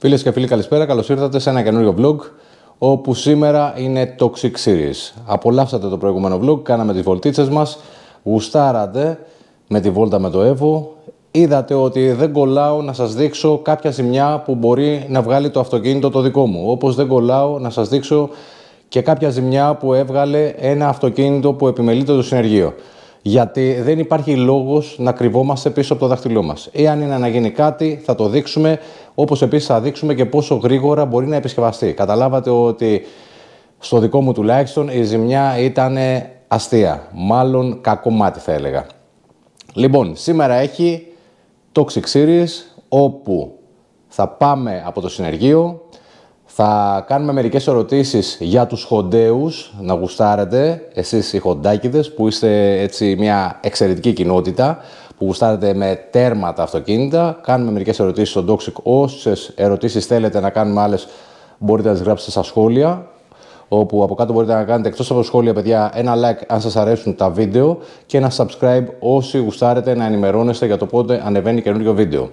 Φίλες και φίλοι, καλησπέρα. Καλώς ήρθατε σε ένα καινούριο vlog, όπου σήμερα είναι Toxic Series. Απολαύσατε το προηγούμενο vlog, κάναμε τις βολτίτσες μας, γουστάρατε με τη βόλτα με το EVO. Είδατε ότι δεν κολλάω να σας δείξω κάποια ζημιά που μπορεί να βγάλει το αυτοκίνητο το δικό μου. Όπως δεν κολλάω να σας δείξω και κάποια ζημιά που έβγαλε ένα αυτοκίνητο που επιμελείται το συνεργείο. Γιατί δεν υπάρχει λόγος να κρυβόμαστε πίσω από το δάχτυλό μας. Εάν είναι να γίνει κάτι, θα το δείξουμε, όπως επίσης θα δείξουμε και πόσο γρήγορα μπορεί να επισκευαστεί. Καταλάβατε ότι στο δικό μου τουλάχιστον η ζημιά ήταν αστεία. Μάλλον κακό μάτι θα έλεγα. Λοιπόν, σήμερα έχει Toxic Series, όπου θα πάμε από το συνεργείο, θα κάνουμε μερικές ερωτήσεις για τους χονταίους, να γουστάρετε εσείς οι χοντάκιδες που είστε έτσι μια εξαιρετική κοινότητα που γουστάρετε με τέρμα τα αυτοκίνητα. Κάνουμε μερικές ερωτήσεις στον Toxic, όσες ερωτήσεις θέλετε να κάνουμε άλλες μπορείτε να τις γράψετε στα σχόλια, όπου από κάτω μπορείτε να κάνετε εκτός από σχόλια, παιδιά, ένα like αν σας αρέσουν τα βίντεο και ένα subscribe όσοι γουστάρετε να ενημερώνεστε για το πότε ανεβαίνει καινούριο βίντεο.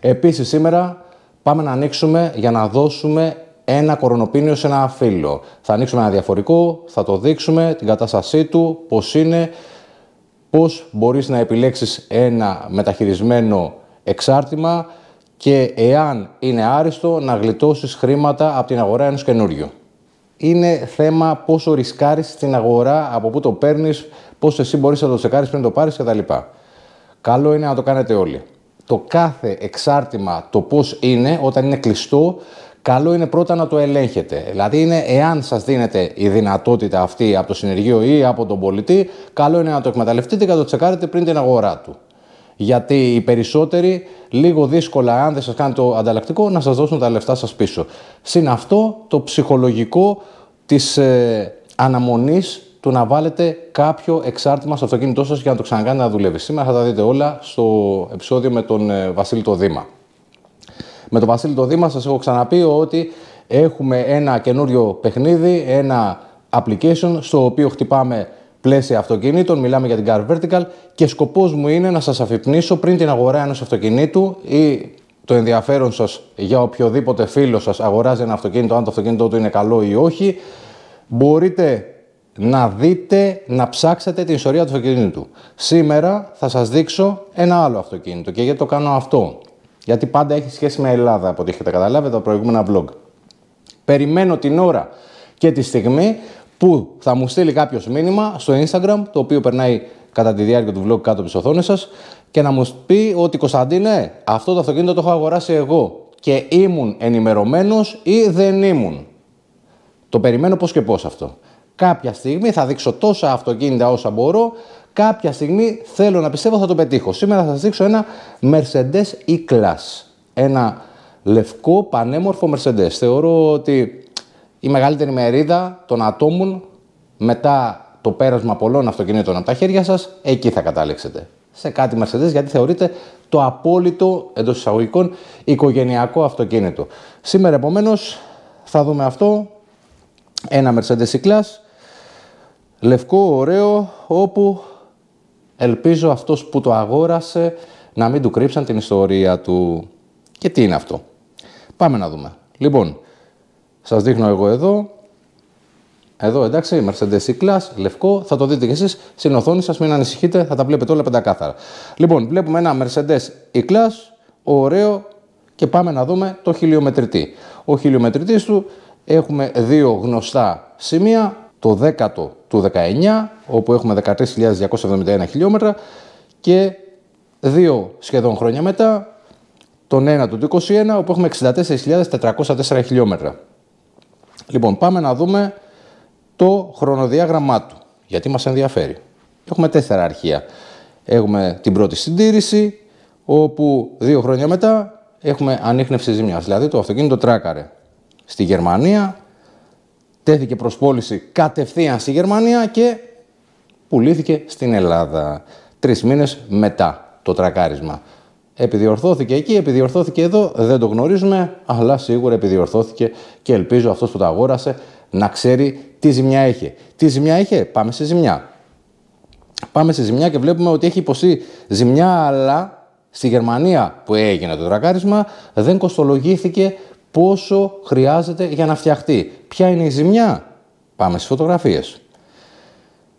Επίσης σήμερα πάμε να ανοίξουμε για να δώσουμε ένα κορονοπίνιο σε ένα φίλο. Θα ανοίξουμε ένα διαφορικό, θα το δείξουμε, την κατάστασή του, πώς είναι, πώς μπορείς να επιλέξεις ένα μεταχειρισμένο εξάρτημα και εάν είναι άριστο να γλιτώσεις χρήματα από την αγορά ενός καινούριου. Είναι θέμα πόσο ρισκάρεις στην αγορά, από πού το παίρνεις, πώς εσύ μπορείς να το τσεκάρεις πριν το πάρεις κτλ. Καλό είναι να το κάνετε όλοι. Το κάθε εξάρτημα, το πώς είναι, όταν είναι κλειστό, καλό είναι πρώτα να το ελέγχετε. Δηλαδή, είναι, εάν σας δίνεται η δυνατότητα αυτή από το συνεργείο ή από τον πολιτή, καλό είναι να το εκμεταλλευτείτε και να το τσεκάρετε πριν την αγορά του. Γιατί οι περισσότεροι, λίγο δύσκολα, αν δεν σας κάνει το ανταλλακτικό, να σας δώσουν τα λεφτά σας πίσω. Συν αυτό, το ψυχολογικό της αναμονής του να βάλετε κάποιο εξάρτημα στο αυτοκίνητό σας για να το ξανακάνετε να δουλεύει. Σήμερα θα τα δείτε όλα στο επεισόδιο με τον Βασίλη το Δήμα. Με τον Βασίλη το Δήμα σας έχω ξαναπεί ότι έχουμε ένα καινούριο παιχνίδι, ένα application στο οποίο χτυπάμε πλαίσια αυτοκινήτων, μιλάμε για την Car Vertical και σκοπός μου είναι να σας αφυπνίσω πριν την αγορά ενός αυτοκινήτου ή το ενδιαφέρον σας για οποιοδήποτε φίλο σας αγοράζει ένα αυτοκίνητο, αν το αυτοκίνητό του είναι καλό ή όχι, μπορείτε να δείτε, να ψάξετε την ιστορία του αυτοκίνητου. Σήμερα θα σας δείξω ένα άλλο αυτοκίνητο. Και γιατί το κάνω αυτό? Γιατί πάντα έχει σχέση με Ελλάδα, από ό,τι έχετε καταλάβει τα προηγούμενα vlog. Περιμένω την ώρα και τη στιγμή που θα μου στείλει κάποιος μήνυμα στο Instagram, το οποίο περνάει κατά τη διάρκεια του vlog κάτω από τις οθόνες σας, και να μου πει ότι Κωνσταντίνε, αυτό το αυτοκίνητο το έχω αγοράσει εγώ και ήμουν ενημερωμένος ή δεν ήμουν. Το περιμένω πώς και πώς αυτό. Κάποια στιγμή θα δείξω τόσα αυτοκίνητα όσα μπορώ. Κάποια στιγμή θέλω να πιστεύω θα το πετύχω. Σήμερα θα σας δείξω ένα Mercedes E-Class. Ένα λευκό πανέμορφο Mercedes. Θεωρώ ότι η μεγαλύτερη μερίδα των ατόμων μετά το πέρασμα πολλών αυτοκινήτων από τα χέρια σας, εκεί θα κατάληξετε. Σε κάτι Mercedes, γιατί θεωρείται το απόλυτο εντός εισαγωγικών οικογενειακό αυτοκίνητο. Σήμερα επομένως θα δούμε αυτό. Ένα Mercedes E-Class, λευκό, ωραίο, όπου ελπίζω αυτός που το αγόρασε να μην του κρύψαν την ιστορία του. Και τι είναι αυτό? Πάμε να δούμε. Λοιπόν, σας δείχνω εγώ εδώ. Εδώ, εντάξει, Mercedes E-Class, λευκό, θα το δείτε κι εσείς στην οθόνη σας, μην ανησυχείτε, θα τα βλέπετε όλα πεντακάθαρα. Λοιπόν, βλέπουμε ένα Mercedes E-Class, ωραίο, και πάμε να δούμε το χιλιομετρητή. Ο χιλιομετρητής του έχουμε δύο γνωστά σημεία, το 10ο του 19, όπου έχουμε 13.271 χιλιόμετρα, και δύο σχεδόν χρόνια μετά, τον 1 του 21, όπου έχουμε 64.404 χιλιόμετρα. Λοιπόν, πάμε να δούμε το χρονοδιάγραμμά του, γιατί μας ενδιαφέρει. Έχουμε τέσσερα αρχεία. Έχουμε την πρώτη συντήρηση, όπου δύο χρόνια μετά έχουμε ανίχνευση ζημιάς, δηλαδή το αυτοκίνητο τράκαρε στη Γερμανία, τέθηκε προς πώληση κατευθείαν στη Γερμανία και πουλήθηκε στην Ελλάδα 3 μήνες μετά το τρακάρισμα. Επιδιορθώθηκε εκεί, επιδιορθώθηκε εδώ, δεν το γνωρίζουμε, αλλά σίγουρα επιδιορθώθηκε και ελπίζω αυτός που το αγόρασε να ξέρει τι ζημιά έχει. Τι ζημιά είχε? Πάμε στη ζημιά. Πάμε στη ζημιά και βλέπουμε ότι έχει υποστεί ζημιά, αλλά Στη Γερμανία που έγινε το τρακάρισμα δεν κοστολογήθηκε πόσο χρειάζεται για να φτιαχτεί. Ποια είναι η ζημιά? Πάμε στις φωτογραφίες.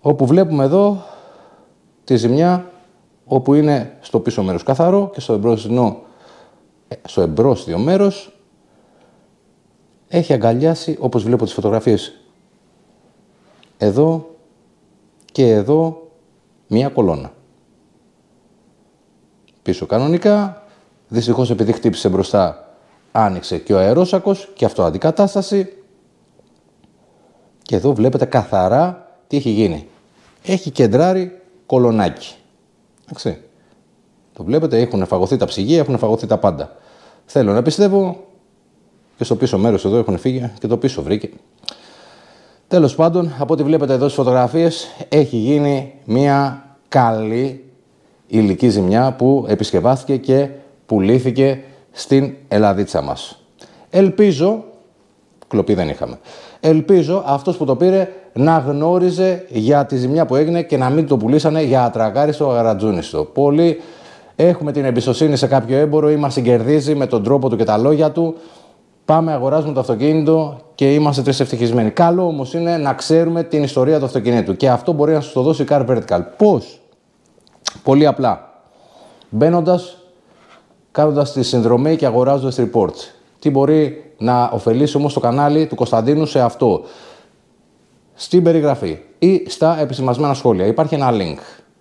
Όπου βλέπουμε εδώ τη ζημιά, όπου είναι στο πίσω μέρος καθαρό και στο εμπρόστιο μέρος έχει αγκαλιάσει, όπως βλέπω τις φωτογραφίες, εδώ και εδώ μία κολόνα. Πίσω κανονικά, δυστυχώς επειδή χτύπησε μπροστά άνοιξε και ο αερόσακος και αυτό αντικατάσταση. Και εδώ βλέπετε καθαρά τι έχει γίνει. Έχει κεντράρει κολονάκι. Εντάξει. Το βλέπετε, έχουν φαγωθεί τα ψυγεία, έχουν φαγωθεί τα πάντα. Θέλω να πιστεύω και στο πίσω μέρος εδώ έχουν φύγει και το πίσω βρήκε. Τέλος πάντων, από ό,τι βλέπετε εδώ στις φωτογραφίες, έχει γίνει μια καλή υλική ζημιά που επισκευάστηκε και πουλήθηκε στην Ελλαδίτσα μας. Ελπίζω, κλοπή δεν είχαμε, ελπίζω αυτός που το πήρε να γνώριζε για τη ζημιά που έγινε και να μην το πουλήσανε για ατρακάριστο αγαρατζούνιστο. Πολλοί έχουμε την εμπιστοσύνη σε κάποιο έμπορο ή μας συγκερδίζει με τον τρόπο του και τα λόγια του. Πάμε, αγοράζουμε το αυτοκίνητο και είμαστε τρεις ευτυχισμένοι. Καλό όμως είναι να ξέρουμε την ιστορία του αυτοκινήτου και αυτό μπορεί να σας το δώσει η Car Vertical. Πώς? Πολύ απλά. Μπαίνοντας, κάνοντας τη συνδρομή και αγοράζοντας reports. Τι μπορεί να ωφελήσει όμως το κανάλι του Κωνσταντίνου σε αυτό? Στην περιγραφή ή στα επισημασμένα σχόλια υπάρχει ένα link.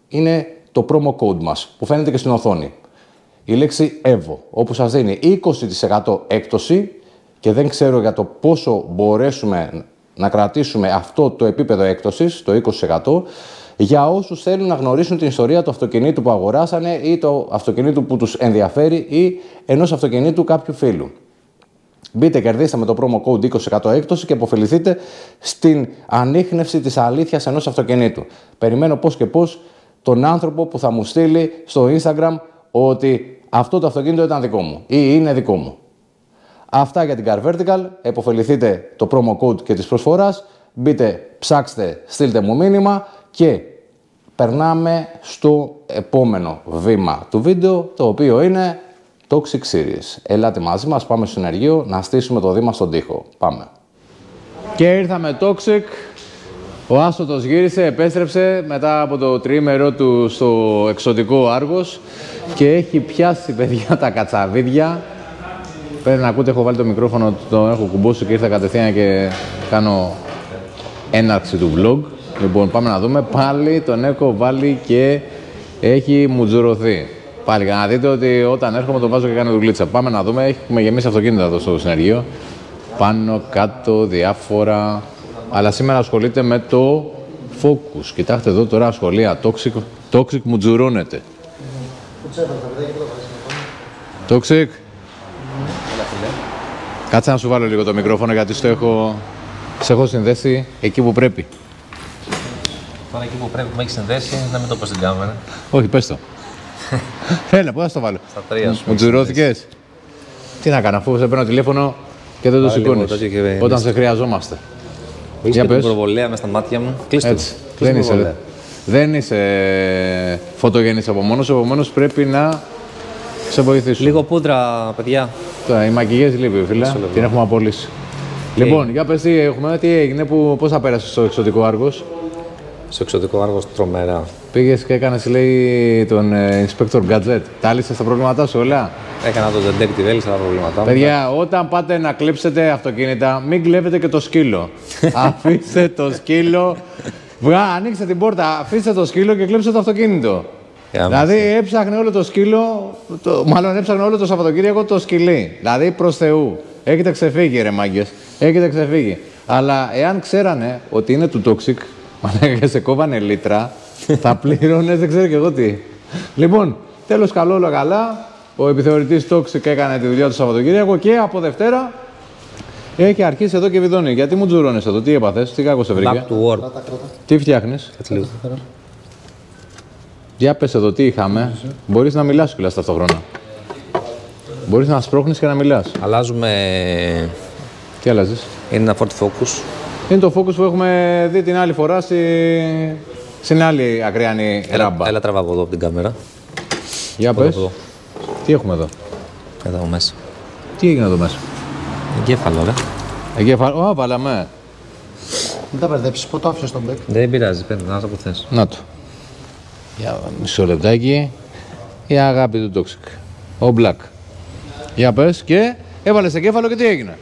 Είναι το promo code μας που φαίνεται και στην οθόνη. Η λέξη EVO, όπου σας δίνει 20% έκπτωση και δεν ξέρω για το πόσο μπορέσουμε να κρατήσουμε αυτό το επίπεδο έκπτωσης, το 20%, για όσους θέλουν να γνωρίσουν την ιστορία του αυτοκινήτου που αγοράσανε ή το αυτοκινήτου που τους ενδιαφέρει ή ενός αυτοκινήτου κάποιου φίλου. Μπείτε, κερδίστε με το promo code 20% έκπτωση και αποφεληθείτε στην ανίχνευση της αλήθειας ενός αυτοκινήτου. Περιμένω πώς και πώς τον άνθρωπο που θα μου στείλει στο Instagram ότι αυτό το αυτοκίνητο ήταν δικό μου ή είναι δικό μου. Αυτά για την Car Vertical. Εποφεληθείτε το promo code και της προσφοράς. Μπείτε, ψάξτε, στείλτε μου μήνυμα και περνάμε στο επόμενο βήμα του βίντεο, το οποίο είναι Toxic Series. Ελάτε μαζί μας, πάμε στο συνεργείο να στήσουμε το δήμα στον τοίχο. Πάμε. Και ήρθαμε Toxic. Ο Άσωτος γύρισε, επέστρεψε μετά από το τριήμερό του στο εξωτικό Άργος και έχει πιάσει, παιδιά, τα κατσαβίδια. Πρέπει να ακούτε, έχω βάλει το μικρόφωνο, το έχω κουμπώσει και ήρθα κατευθείαν και κάνω έναρξη του vlog. Λοιπόν, πάμε να δούμε. Πάλι τον έχω βάλει και έχει μουτζουρωθεί. Πάλι, για να δείτε ότι όταν έρχομαι τον βάζω και κάνω δουλίτσα. Πάμε να δούμε. Έχουμε γεμίσει αυτοκίνητα εδώ στο συνεργείο. Πάνω, κάτω, διάφορα. Αλλά σήμερα ασχολείται με το Focus. Κοιτάξτε εδώ τώρα σχολεία. Toxic μουτζουρώνεται. Toxic. Κάτσε να σου βάλω λίγο το μικρόφωνο γιατί σε έχω συνδέσει εκεί που πρέπει. Τώρα εκεί που πρέπει που με έχει συνδέσει, να μην το πω στην κάμερα. Όχι, πες το. Έλα, πού θα το βάλω. Στα τρία σου. Μουτζουρώθηκες. Τι να κάνω, αφού σε παίρνω τηλέφωνο και δεν το σηκώνεις. Όταν σε χρειαζόμαστε. Έχεις και την προβολέα μες στα μάτια μου. Κλείστος. Δεν είσαι φωτογενής από μόνος, επομένως πρέπει να σε βοηθήσουν. Λίγο πούτρα, παιδιά. Τώρα, οι μακιγιές λείπει, φίλε. Την έχουμε απολύσει. Λοιπόν, για πες τι έχουμε, τι έγινε, πώς θα πέρασες στο εξωτικό Άργος? Στο εξωτικό Άργος τρομερά. Πήγες και έκανες, λέει, τον Inspector Gadget. Τα λύσες τα προβλήματά σου όλα? Έκανα τον Detective, έλυσα τα προβλήματά μου. Παιδιά, όταν πάτε να κλέψετε αυτοκίνητα, μην κλέβετε και το σκύλο. Αφήστε το σκύλο. Ανοίξτε την πόρτα, αφήστε το σκύλο και κλέψτε το αυτοκίνητο. Δηλαδή, έψαχνε όλο το σκύλο, μάλλον έψαχνε όλο το Σαββατοκύριακο το σκυλί. Δηλαδή, προς Θεού. Έχετε ξεφύγει, ρε μάγκες. Έχετε ξεφύγει. Αλλά εάν ξέρανε ότι είναι του Toxic, μαλάκα, σε κόβανε λίτρα, θα πλήρωνες, δεν ξέρω και εγώ τι. Λοιπόν, τέλος καλό, όλα καλά. Ο επιθεωρητής Toxic έκανε τη δουλειά του Σαββατοκύριακο και από Δευτέρα έχει αρχίσει εδώ και βιδώνει. Γιατί μου τζουρώνεις εδώ, τι έπαθες, τι κάκο σε βρήκε? Τι φτιάχνεις? Για πες εδώ, τι είχαμε. Μπορείς να μιλάς κουλάς ταυτόχρονα. Μπορείς να σπρώχνεις και να μιλάς. Αλλάζουμε. Τι αλλάζεις? Είναι ένα Ford Focus. Είναι το Focus που έχουμε δει την άλλη φορά στην άλλη ακριάνη ράμπα. Έλα τραβά από εδώ από την κάμερα. Για πες. Τι έχουμε εδώ? Εδώ μέσα. Τι έγινε εδώ μέσα? Εγκέφαλο, ρε. Εγκέφαλο, α, βάλαμε. Δεν τα μπερδέψεις, πού το άφησες τον μπέκ? Δεν πειράζει, πέντε, να το που θες. Να το. Για μισό λεπτάκι. Η αγάπη του Toxic. Ο Black. Για πες και έβαλες εγκέφαλο και τι έγινε?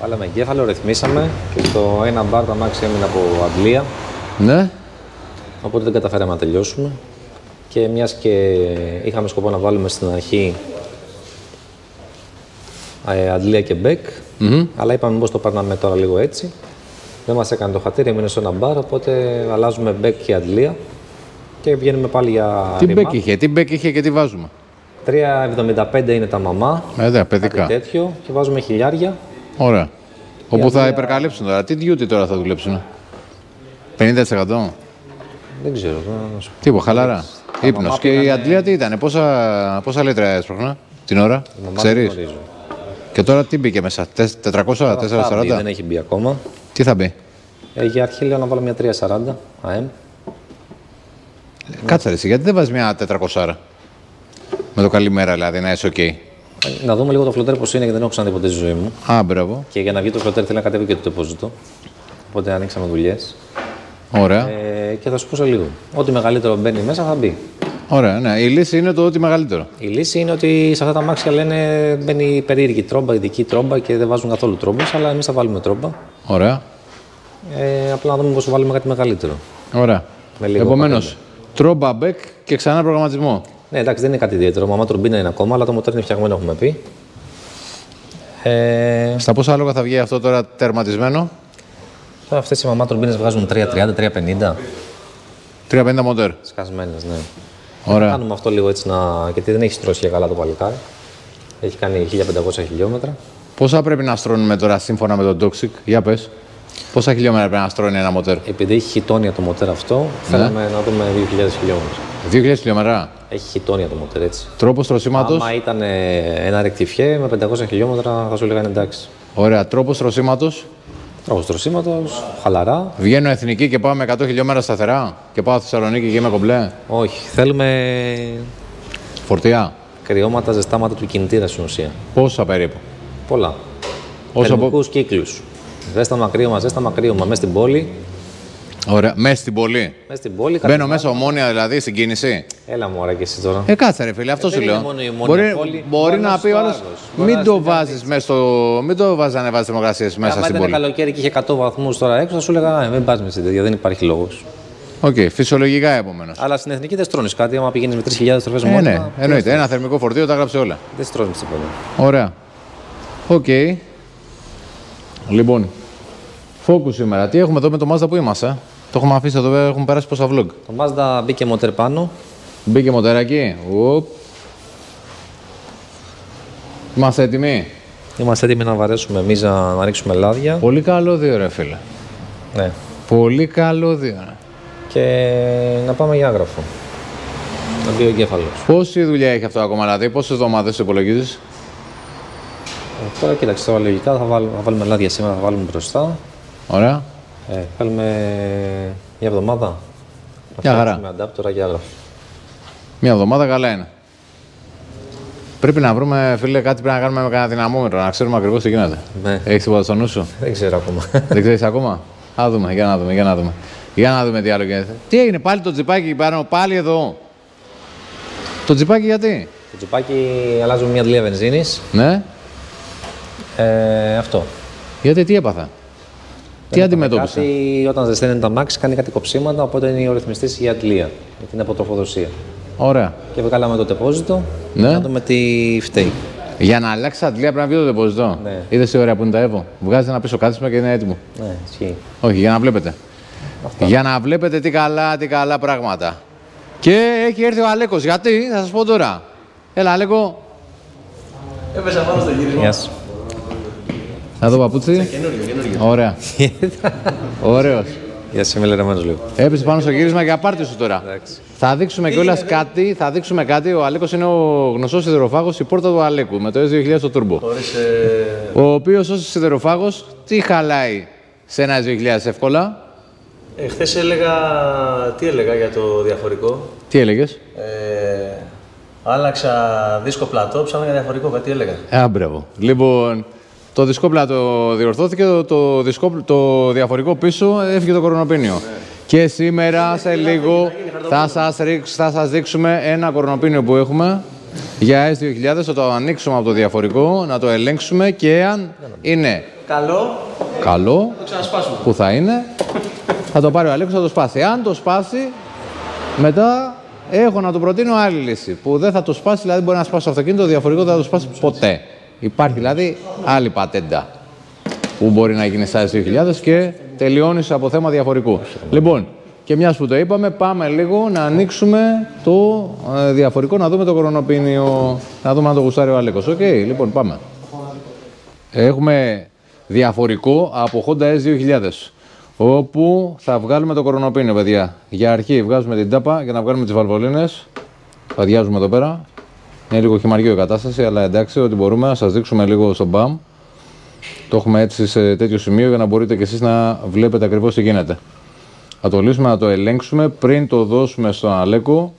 Βάλαμε εγκέφαλο, ρυθμίσαμε και στο ένα μπαρ το αμάξι έμεινε από Αγγλία. Ναι. Οπότε δεν καταφέραμε να τελειώσουμε. Και μιας και είχαμε σκοπό να βάλουμε στην αρχή Αγγλία και Μπέκ, αλλά είπαμε πως το πάρναμε τώρα λίγο έτσι. Δεν μας έκανε το χατήρι, έμεινε σε ένα μπαρ, οπότε αλλάζουμε Μπέκ και Αγγλία και βγαίνουμε πάλι για τι ρήμα. Τι Μπέκ είχε και τι βάζουμε? 3,75 είναι τα μαμά, παιδικά. Τέτοιο, και βάζουμε χιλιάρια. Ωραία. Όπου θα υπερκαλύψουν τώρα. Τι duty τώρα θα δουλέψουν? 50%? Δεν ξέρω. Τίποτα, χαλαρά. Ύπνος. Και η Αντλία τι ήταν, πόσα λίτρα έσπρωχνα την ώρα, ξέρεις? Και τώρα τι μπήκε μέσα, 400, 440? Δεν έχει μπει ακόμα. Τι θα μπει? Για αρχή λέω να βάλω μια 340 AM. Κάτσε ρε, γιατί δεν βάζεις μια 400? Με το καλημέρα δηλαδή, να είσαι ok. Να δούμε λίγο το φλωτέρ πως είναι, γιατί δεν έχω ξαναδεί ποτέ στη ζωή μου. Α, μπράβο. Και για να βγει το φλωτέρ θέλω να κατέβει και το τεπόζιτο. Οπότε ανοίξαμε δουλειές. Ωραία. Και θα σου πω σε λίγο. Ό,τι μεγαλύτερο μπαίνει μέσα θα μπει. Ωραία, ναι. Η λύση είναι το ότι μεγαλύτερο. Η λύση είναι ότι σε αυτά τα μάξια λένε μπαίνει περίεργη τρόμπα, ειδική τρόμπα και δεν βάζουν καθόλου τρόμπες, αλλά εμείς θα βάλουμε τρόμπα. Ωραία. Απλά να δούμε πώς βάλουμε κάτι μεγαλύτερο. Ωραία. Με επομένως, τρόμπα, μπέκ και ξανά προγραμματισμό. Ναι, εντάξει, δεν είναι κάτι ιδιαίτερο. Μαμά τουρμπίνα είναι ακόμα, αλλά το μοτέρ είναι φτιαγμένο, έχουμε πει. Στα πόσα άλογα θα βγει αυτό τώρα τερματισμένο? Τώρα αυτές οι μαμά τουρμπίνες βγάζουν 3.30, 3.50. 3.50 μοντέρ. Σκασμένες, ναι. Ωραία. Κάνουμε αυτό λίγο έτσι να... γιατί δεν έχει στρώσει και καλά το παλικάρι. Έχει κάνει 1.500 χιλιόμετρα. Πόσα πρέπει να στρώνουμε τώρα σύμφωνα με τον Toxic? Για πες. Πόσα χιλιόμετρα πρέπει να στρώνει ένα μοτέρ? Επειδή έχει χιτόνια το μοτέρ αυτό, θέλαμε να δούμε 2.000 χιλιόμετρα. 2.000 χιλιόμετρα. Έχει χιτόνια το μοτέρ, έτσι. Τρόπος στρωσήματος. Άμα ήταν ένα ρεκτιφιέ με 500 χιλιόμετρα θα σου λέγανε εντάξει. Ωραία. Τρόπος στρωσήματος. Τρόπος τρωσήματος, χαλαρά. Βγαίνω εθνική και πάμε 100 χιλιόμετρα σταθερά και πάω Θεσσαλονίκη και είμαι κομπλέ. Όχι, θέλουμε. Φορτιά. Κρυώματα, ζεστάματα του κινητήρα στην ουσία. Πόσα περίπου? Πολλά. Θερμικούς κύκλους. Ζέσταμα, κρύωμα, ζέσταμα, κρύωμα. Μέσα στην πόλη. Ωραία, μέσα στην πόλη. Μες στην πόλη μπαίνω μέσα Ομόνοια δηλαδή στην κίνηση. Έλα μου, ωραία και εσύ τώρα. Κάτσε ρε φίλε, αυτό σου λέω. Μπορεί να πει ο άλλος, μην το βάζεις μέσα στο. Μην το βάζεις να ανεβάζεις θερμοκρασίες μέσα στην πόλη. Αν ήταν καλοκαίρι και είχε 100 βαθμούς τώρα έξω, θα σου έλεγα μην πας με στην τέτοια, δεν υπάρχει λόγος. Οκ, φυσιολογικά επομένως. Αλλά στην εθνική δεν στρώνεις κάτι, άμα πηγαίνεις με 3.000 στροφές μόνο. Ναι, εννοείται. Ένα θερμικό φορτίο τα γράψει όλα. Δεν στρώνεις τίποτα. Ωραία. Οκ. Λοιπόν, Focus σήμερα. Τι έχουμε εδώ με το Mazda που είμαστε? Το έχουμε αφήσει εδώ, έχουμε περάσει πόσα vlog. Το Mazda μπήκε μοτέρ πάνω. Μπήκε μοτέρακι. Είμαστε έτοιμοι. Είμαστε έτοιμοι να βαρέσουμε μίζα, να ρίξουμε λάδια. Πολύ καλό δύο ρε φίλε. Ναι. Πολύ καλό δύο ρε. Και να πάμε για άγραφο. Να μπει ο εγκέφαλος. Πόση δουλειά έχει αυτό ακόμα, δηλαδή πόσες εβδομάδες υπολογίζεις? Τώρα κοίταξε, τώρα λογικά θα βάλουμε λάδια σήμερα, θα βάλουμε μπροστά. Ωραία. Θέλουμε μια εβδομάδα. Μια χαρά. Με αντάπτορα και άγραφο. Μια εβδομάδα καλά είναι. Πρέπει να βρούμε, φίλε, κάτι πρέπει να κάνουμε με κανένα δυναμόμετρο, να ξέρουμε ακριβώς τι γίνεται. Ναι. Έχεις τίποτα στο νου σου? Δεν ξέρω ακόμα. Δεν ξέρεις ακόμα? Α, δούμε, για να δούμε τι άλλο γίνεται. Τι έγινε πάλι το τζιπάκι εκεί πάνω, πάλι εδώ. Το τζιπάκι γιατί? Το τζιπάκι αλλάζουμε μια δουλειά βενζίνης. Ναι. Αυτό. Γιατί τι έπαθα? Τι αντιμετώπισα? Κάτι, όταν ζεσταίνεται τα μάξι, κάνει κάτι κοψίματα, οπότε είναι ο ρυθμιστής η Ατλία για την αποτροφοδοσία. Ωραία. Και βγάλαμε το τεπόζιτο, να δούμε τι φταίει. Για να αλλάξει Ατλία πρέπει να βγει το τεπόζιτο. Ναι. Είδες τι ωραία που είναι τα EVO. Βγάζει ένα πίσω κάθισμα και είναι έτοιμο. Ναι, ισχύει. Όχι, για να βλέπετε. Αυτά. Για να βλέπετε τι καλά πράγματα. Και έχει έρθει ο Αλέκος. Γιατί, θα σας πω τώρα. Έλα, Αλέκο. Έπεσα πάνω στο γύρισμα. Να δω παπούτσι. Ωραία. Ωραίος. Για σήμερα λερωμένος λίγο. Έπεσε πάνω στο γύρισμα για πάρτι σου τώρα. Θα δείξουμε κιόλας κάτι, θα δείξουμε κάτι. Ο Αλέκος είναι ο γνωστός σιδεροφάγος, η πόρτα του Αλέκου με το S2000 το turbo. Ο οποίος ως σιδεροφάγος τι χαλάει σε ένα S2000 εύκολα? Χθες έλεγα, τι έλεγα για το διαφορικό. Τι έλεγες? Άλλαξα δίσκο πλατό, ψάχνω για διαφορετικό, κάτι έλεγα. Άμπρεβο. Λοιπόν, το δισκό πλατό διορθώθηκε, το διαφορικό πίσω έφυγε το κορονοπίνιο. Και σήμερα σε λίγο θα σας δείξουμε ένα κορονοπίνιο που έχουμε για S2000. Θα το ανοίξουμε από το διαφορικό, να το ελέγξουμε και αν είναι καλό, που θα είναι, θα το πάρει ο Αλέξης, θα το σπάσει. Αν το σπάσει, μετά έχω να του προτείνω άλλη λύση που δεν θα το σπάσει, δηλαδή μπορεί να σπάσει το αυτοκίνητο, διαφορικό δεν θα το σπάσει ποτέ. Υπάρχει δηλαδή άλλη πατέντα που μπορεί να γίνει σαν 2000 και τελειώνεις από θέμα διαφορικού. Λοιπόν, και μιας που το είπαμε, πάμε λίγο να ανοίξουμε το διαφορικό, να δούμε το κορονοπίνιο, να δούμε αν το γουστάρει ο Αλέκος. Οκ, λοιπόν, πάμε. Έχουμε διαφορικό από Honda S2000, όπου θα βγάλουμε το κορονοπίνιο, παιδιά. Για αρχή βγάζουμε την τάπα για να βγάλουμε τις βαλβολίνες. Θα διάζουμε εδώ πέρα. Είναι λίγο χυμαριό η κατάσταση, αλλά εντάξει, ότι μπορούμε να σας δείξουμε λίγο στο μπαμ. Το έχουμε έτσι σε τέτοιο σημείο για να μπορείτε και εσείς να βλέπετε ακριβώς τι γίνεται. Θα το λύσουμε, να το ελέγξουμε πριν το δώσουμε στον Αλέκο,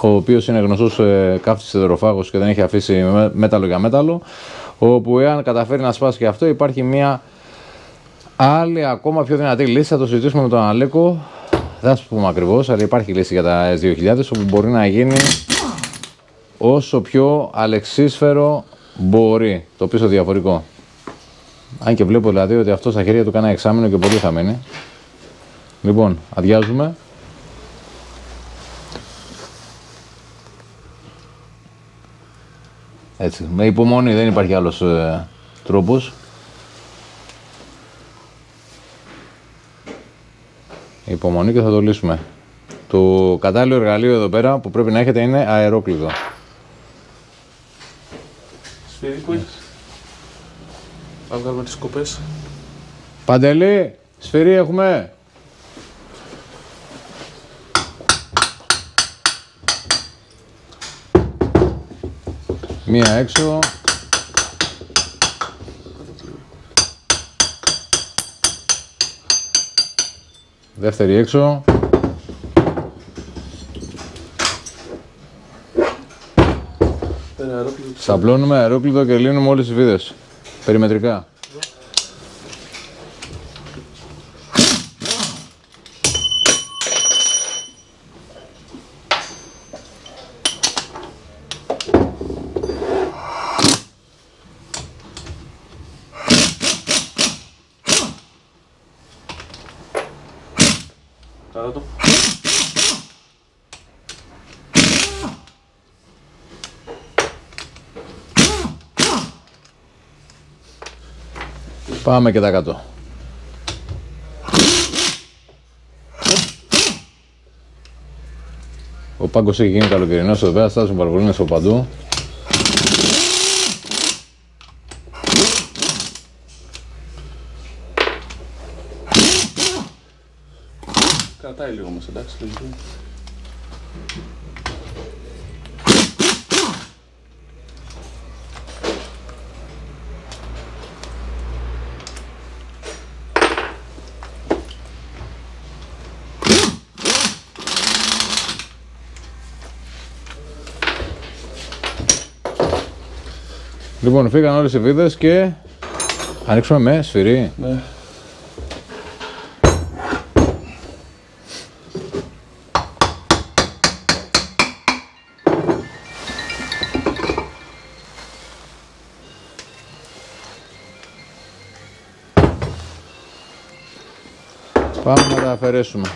ο οποίος είναι γνωστός καύτης υδροφάγος και δεν έχει αφήσει μέταλλο για μέταλλο, όπου εάν καταφέρει να σπάσει και αυτό, υπάρχει μια άλλη ακόμα πιο δυνατή λύση. Θα το συζητήσουμε με τον Αλέκο, δεν θα πούμε ακριβώς, αλλά υπάρχει λύση για τα S2000, όπου μπορεί να γίνει όσο πιο αλεξίσφαιρο μπορεί το πίσω διαφορικό. Αν και βλέπω δηλαδή ότι αυτό στα χέρια του κάνει εξάμηνο και πολύ θα μείνει. Λοιπόν, αδειάζουμε. Έτσι, με υπομονή, δεν υπάρχει άλλος τρόπος. Υπομονή και θα το λύσουμε. Το κατάλληλο εργαλείο εδώ πέρα που πρέπει να έχετε είναι αερόκλειδο. Σφυρικό. Θα βγάλουμε τις κοπές. Παντελή, σφυρί έχουμε. Μία έξω. Δεύτερη έξω. Σαπλώνουμε αερόκλειδο και λύνουμε όλες τις βίδες. Περιμετρικά. Πάμε και τα κάτω. Ο πάγκος έχει γίνει καλοκαιρινός εδώ πέρα, στάζουν παραβολίνες από παντού. Κρατάει λίγο όμως, εντάξει. Λοιπόν, φύγαν όλες οι βίδες και ανοίξουμε με σφυρί. Ναι. Πάμε να τα αφαιρέσουμε.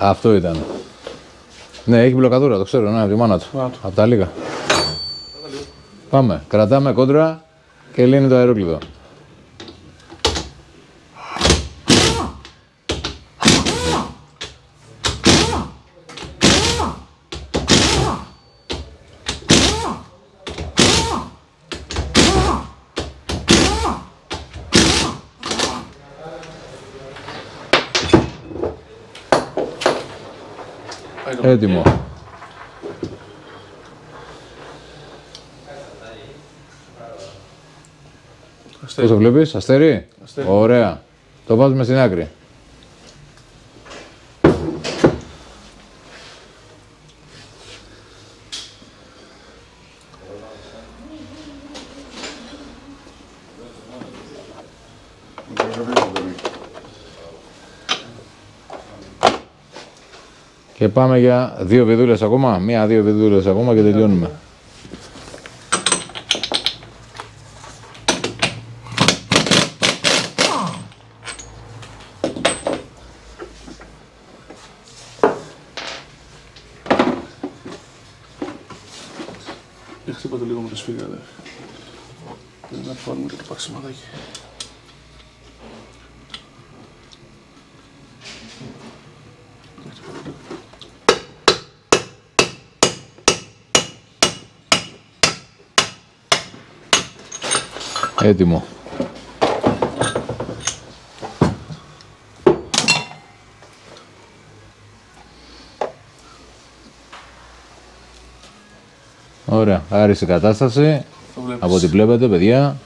Αυτό ήταν. Ναι, έχει μπλοκαδούρα, το ξέρω, ναι, από τη μάνα του. Από τα λίγα. Πάμε, κρατάμε κόντρα και λύνει το αερόκλειδο. Έτοιμο. Πώς το βλέπεις, αστέρι? Αστέρι. Ωραία. Το βάζουμε στην άκρη. Και πάμε για δύο βιδούλες ακόμα, μία-δύο βιδούλες ακόμα και τελειώνουμε. Χτύπα το λίγο με το σφίγγα, δε. Δεν θα πάρουμε και το παξιματάκι. Έτοιμο. Ωραία, άριστη κατάσταση. Από ό,τι βλέπετε, παιδιά.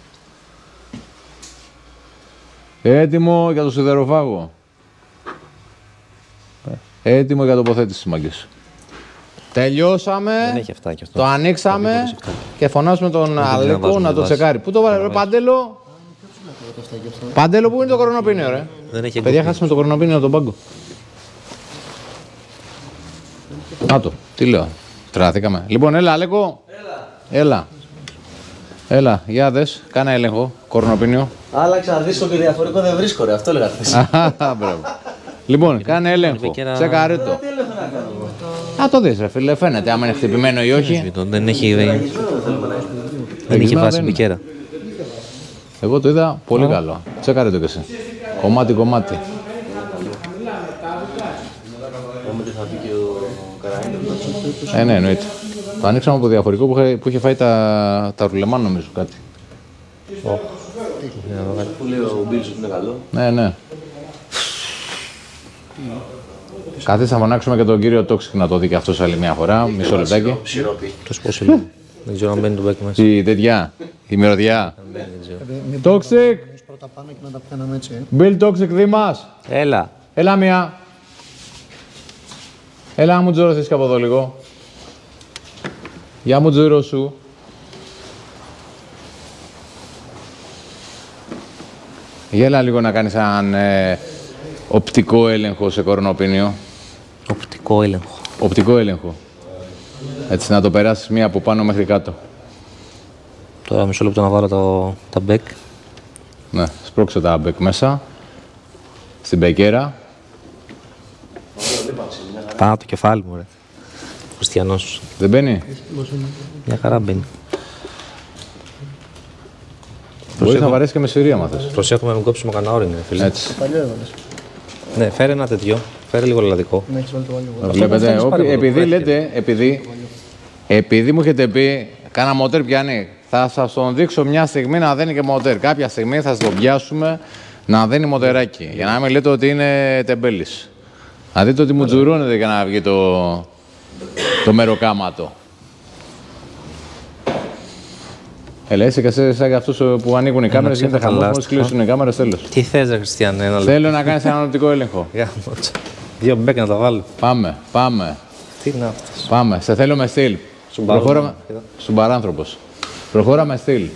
Έτοιμο για το σιδεροφάγο. Έτοιμο για τοποθέτηση, μάγκες. Τελειώσαμε, το ανοίξαμε και φωνάσουμε τον Αλέκο να το τσεκάρει. Πού το βάλε, Παντέλο? Παντέλο, πού είναι το κορονοπίνιο, ρε? Παιδιά, χάσαμε το κορονοπίνιο από τον πάγκο. Να το, τι λέω, τραθήκαμε. Λοιπόν, έλα Αλέκο, έλα. Έλα, για δες, κάνε έλεγχο, κορονοπίνιο. Άλλαξα, δίσκο και διαφορικό δεν βρίσκω, ρε, αυτό έλεγα χθες. Λοιπόν, κάνε έλεγχο, τσεκάρει το. Α, το δεις ρε φίλε, φαίνεται άμα είναι χτυπημένο ή όχι. Δεν έχει βάση μπικέρα. Εγώ το είδα πολύ καλό. Τσέκαρε το κι εσύ. Κομμάτι, κομμάτι. Ναι, εννοείται. Το ανοίξαμε από διαφορικό που είχε φάει τα ρουλεμάν νομίζω κάτι. Που λέει ο Μπίλης ότι είναι καλό. Ναι, ναι. Καθίστε να φωνάξουμε και τον κύριο Toxic να το δει και αυτό σε άλλη μια φορά. Μισό λεπτάκι. Δεν ξέρω αν μπαίνει το μπάκι μέσα. Η τέτοια, η μυρωδιά. Toxic! Bill Toxic, δει μας. Έλα. Έλα μία. Έλα μου τζουρωθείς και από εδώ λίγο. Για μου τζουρω σου. Γέλα λίγο να κάνεις έναν... οπτικό έλεγχο σε κορονοπίνιο. Οπτικό έλεγχο. Οπτικό έλεγχο. Έτσι να το περάσεις μία από πάνω μέχρι κάτω. Τώρα μισό λεπτό να βάλω τα μπέκ. Ναι, σπρώξω τα μπέκ μέσα. Στην μπεκέρα. Πάνω το κεφάλι μου, ρε. Χριστιανός. Δεν μπαίνει. Μια χαρά μπαίνει. Μπορείς να βαρέσεις και με σειρία, μάθες. Προσέχουμε να μην κόψουμε κανένα όρι, φίλε. Έτσι. Ναι, φέρε ένα τέτοιο, φέρε λίγο λαδικό. Ναι, έχεις βάλει το βαλιό. Βλέπετε, επειδή λέτε, επειδή μου έχετε πει, κάνα μοτέρ πιάνει, θα σας τον δείξω μια στιγμή να δένει και μοτέρ. Κάποια στιγμή θα σας τον πιάσουμε να δένει μοτεράκι, για να μην λέτε ότι είναι τεμπέλης. Να δείτε ότι μου τζουρούνεται για να βγει το μεροκάματο. Έλα, είσαι και εσύ σαν και αυτούς που ανοίγουν οι κάμερες, γίνεται χαμός, μόλις κλείσουν οι κάμερες, τέλος. Τι θες ρε Χριστιανέ, ένα λεπτό. Θέλω να κάνεις έναν οπτικό έλεγχο. Δύο μπέκ να τα βάλω. Πάμε, πάμε. Τι είναι αυτός. Πάμε, σε θέλω με στυλ. Σουμπαράνθρωπος. Προχώρα με στυλ.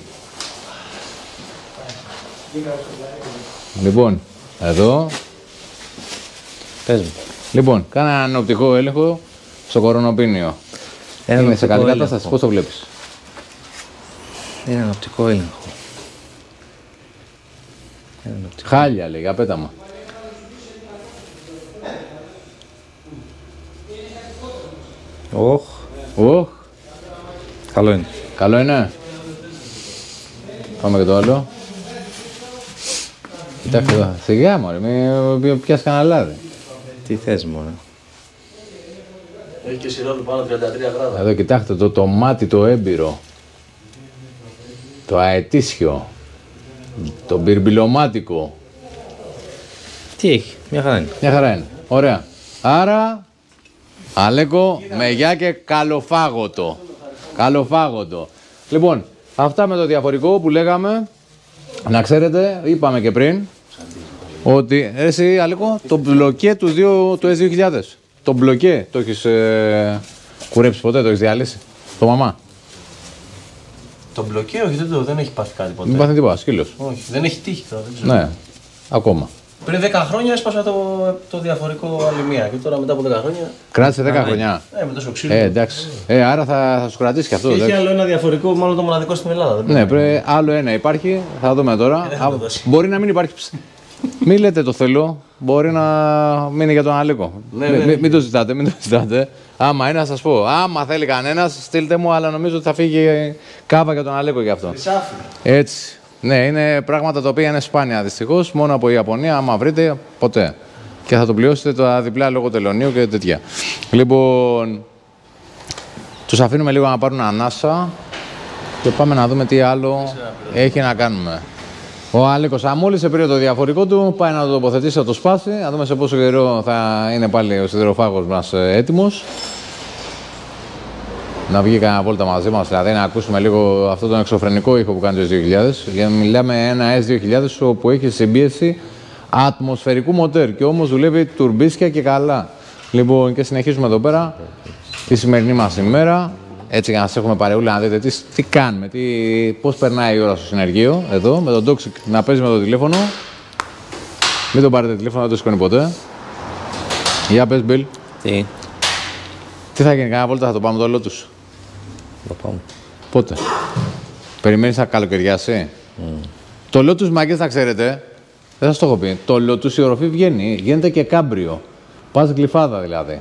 Λοιπόν, εδώ. Πες μου. Λοιπόν, κάνε έναν οπτικό έλεγχο στο κορονοπίνιο. Είναι σε καλή κατάσταση, πώς το βλέπεις? Είναι ένα οπτικό έλεγχο. Χάλια λέει, για πέταμα. Οχ. Οχ. Καλό είναι. Καλό είναι. Πάμε και το άλλο. Κοιτάξτε εδώ. Σιγά μωρέ, μην πιάσεις κανένα λάδι. Τι θες μωρέ. Έχει και σιρόπι πάνω 33 γράμματα. Εδώ κοιτάξτε το τομάτι το έμπειρο. Το αετήσιο, το μπυρμπυλωμάτικο. Τι έχει, μια χαρά είναι. Μια χαρά είναι. Ωραία. Άρα Αλέκο, μεγιά και καλοφάγωτο. Καλοφάγωτο. Λοιπόν, αυτά με το διαφορικό που λέγαμε. Να ξέρετε, είπαμε και πριν ότι εσύ, Αλέκο, το μπλοκέ του S2000. Το μπλοκέ το έχεις κουρέψει ποτέ, το έχεις διαλύσει. Το μαμά. Το μπλοκέ, όχι, δεν έχει πάθει κάτι ποτέ. Δεν πάθει τίποτα, σκύλος. Όχι, δεν έχει τύχει τώρα, δεν ξέρω. Ναι, ακόμα. Πριν 10 χρόνια έσπασα το διαφορικό άλλη μία και τώρα μετά από 10 χρόνια. Κράτησε 10 χρόνια. Ναι, με τόσο ξύλο. Εντάξει. Άρα θα σου κρατήσει και αυτό. Είχε άλλο ένα διαφορικό, μάλλον το μοναδικό στην Ελλάδα. Ναι, άλλο ένα υπάρχει. Θα δούμε τώρα. Μπορεί να μην υπάρχει. Μην λέτε το θέλω. Μπορεί να μείνει για τον Αλέκο. Μην το ζητάτε, μην το ζητάτε. Άμα ένα, σας πω. Άμα θέλει κανένα, στείλτε μου, αλλά νομίζω ότι θα φύγει κάπα για τον Αλέκο γι' αυτό. Έτσι. Ναι, είναι πράγματα τα οποία είναι σπάνια δυστυχώς, μόνο από η Ιαπωνία, άμα βρείτε, ποτέ. Και θα το πληρώσετε τα διπλά λόγω τελωνίου και τέτοια. Λοιπόν, τους αφήνουμε λίγο να πάρουν ανάσα και πάμε να δούμε τι άλλο έχει να κάνουμε. Ο Αλέκος, μόλις πήρε το διαφορικό του, πάει να το τοποθετήσει, θα το σπάσει. Να δούμε σε πόσο καιρό θα είναι πάλι ο σιδηροφάγος μας έτοιμος. Να βγει κανένα βόλτα μαζί μας, δηλαδή να ακούσουμε λίγο αυτόν τον εξωφρενικό ήχο που κάνει το S2000. Γιατί μιλάμε ένα S2000 όπου έχει συμπίεση ατμοσφαιρικού μοτέρ και όμως δουλεύει τουρμπίσκια και καλά. Λοιπόν, και συνεχίζουμε εδώ πέρα τη σημερινή μας ημέρα. Έτσι για να σας έχουμε παρεούλα να δείτε τι κάνουμε, πώς περνάει η ώρα στο συνεργείο. Εδώ με τον Toxic να παίζει με το τηλέφωνο. Μην τον πάρετε τηλέφωνο, δεν το σηκώνει ποτέ. Για πες, Μπιλ. Τι θα γίνει, κανένα βόλτα θα το πάμε το Lotus. Θα πάμε. Πότε. Περιμένεις να καλοκαιριάσει. Το Lotus, μαγκές, να ξέρετε. Δεν σας το έχω πει. Το Lotus η οροφή βγαίνει. Γίνεται και κάμπριο. Πας γλυφάδα δηλαδή.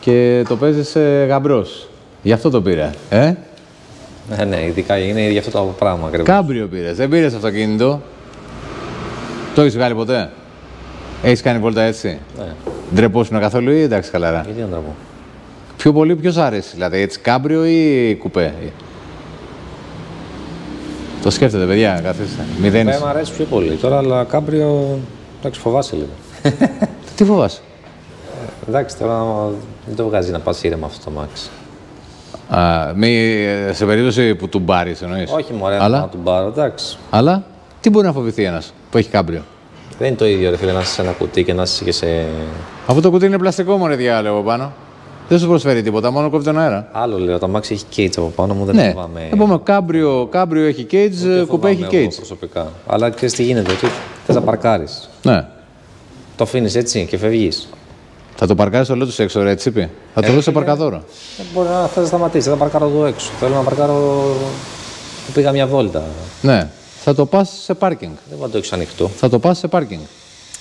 Και το παίζεις γαμπρός. Γι' αυτό το πήρε. Ναι, ειδικά είναι γι' αυτό το πράγμα ακριβώς. Κάμπριο πήρες. Δεν πήρες αυτοκίνητο. Το έχεις βγάλει ποτέ. Έχεις κάνει βόλτα έτσι. Ναι. Ντρεπόσουνε καθόλου ή εντάξει χαλαρά. Γιατί να ντραπώ. Πιο πολύ ποιος αρέσει, δηλαδή έτσι κάμπριο ή κουπέ. Το σκέφτεται, παιδιά, καθίστε. Μηδένισε. Μου αρέσει πιο πολύ τώρα, αλλά κάμπριο. Εντάξει, φοβάσαι λίγο. Τι φοβάσαι. Εντάξει, τώρα δεν το βγάζει να πας ήρεμα αυτό το μάξι. Σε περίπτωση που του μπάρει, εννοείς. Όχι, μωρέ, αλλά να του μπάρω, εντάξει. Αλλά τι μπορεί να φοβηθεί ένας που έχει κάμπριο. Δεν είναι το ίδιο, ρε φίλε, να είσαι σε ένα κουτί και να είσαι και σε. Αυτό το κουτί είναι πλαστικό, μωρέ, διάλογο πάνω. Δεν σου προσφέρει τίποτα, μόνο κόβει τον αέρα. Άλλο λέω, το αμάξι έχει cage από πάνω μου, δεν φοβάμαι. Ναι, επόμενο, κάμπριο έχει cage, κουπέ έχει cage. Προσωπικά. Αλλά ξέρεις τι γίνεται, θες να παρκάρεις. Ναι. Το αφήνεις έτσι και φεύγεις. Θα το παρκάρεις το Lotus έξω, ρε τσίπη. Θα το δώσεις σε παρκαδόρο. Δεν μπορεί να θες να σταματήσεις, θα παρκάρω εδώ έξω. Θέλω να παρκάρω. Που πήγα μια βόλτα. Ναι. Θα το πας σε πάρκινγκ. Δεν θα το έχεις ανοιχτό. Θα το πας σε πάρκινγκ.